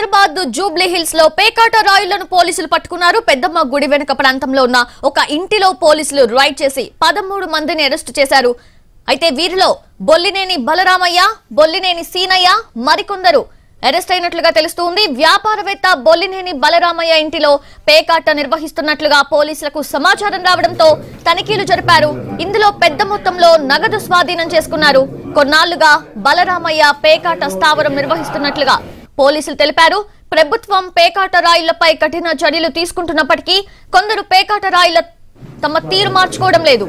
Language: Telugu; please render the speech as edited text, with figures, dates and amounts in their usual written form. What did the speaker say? హైదరాబాద్ జూబ్లీ హిల్స్ లో పేకాట రాయలను పోలీసులు పట్టుకున్నారు. పెద్దమ్మ గుడి వెనుక ప్రాంతంలో ఉన్న ఒక ఇంటిలో పోలీసులు రైడ్ చేసి 13 మందిని అరెస్ట్ చేశారు. అయితే వీరిలో బొల్లినేని బలరామయ్య, బొల్లినేని సీనయ్య మరికొందరు అరెస్ట్ అయినట్లుగా తెలుస్తుంది. వ్యాపారవేత్త బొల్లినేని బలరామయ్య ఇంటిలో పేకాట నిర్వహిస్తున్నట్లుగా పోలీసులకు సమాచారం రావడంతో తనిఖీలు జరిపారు. ఇందులో పెద్ద మొత్తంలో నగదు స్వాధీనం చేసుకున్నారు. కొన్నాళ్లుగా బలరామయ్య పేకాట స్థావరం నిర్వహిస్తున్నట్లుగా పోలీసులు తెలిపారు. ప్రభుత్వం పేకాట రాయిలపై కఠిన చర్యలు తీసుకుంటున్నప్పటికీ కొందరు పేకాట రాయిల తమ తీరు మార్చుకోవడం లేదు.